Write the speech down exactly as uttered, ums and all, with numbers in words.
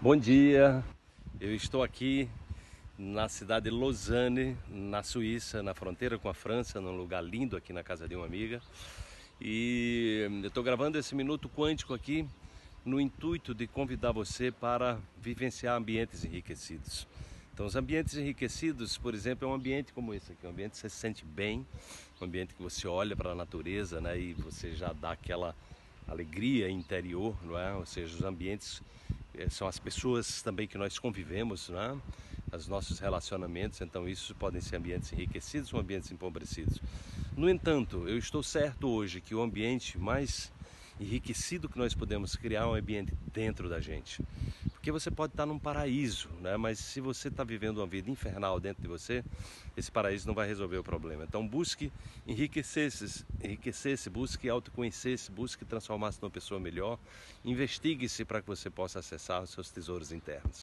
Bom dia, eu estou aqui na cidade de Lausanne, na Suíça, na fronteira com a França, num lugar lindo aqui na casa de uma amiga. E eu estou gravando esse Minuto Quântico aqui no intuito de convidar você para vivenciar ambientes enriquecidos. Então os ambientes enriquecidos, por exemplo, é um ambiente como esse aqui, um ambiente que você se sente bem, um ambiente que você olha para a natureza, né, e você já dá aquela alegria interior, não é? Ou seja, os ambientes são as pessoas também que nós convivemos, né? Os nossos relacionamentos, então isso podem ser ambientes enriquecidos ou ambientes empobrecidos. No entanto, eu estou certo hoje que o ambiente mais enriquecido que nós podemos criar é um ambiente dentro da gente. Porque você pode estar num paraíso, né? Mas se você está vivendo uma vida infernal dentro de você, esse paraíso não vai resolver o problema. Então busque enriquecer-se, enriquecer-se, busque autoconhecer-se, busque transformar-se numa pessoa melhor, investigue-se para que você possa acessar os seus tesouros internos.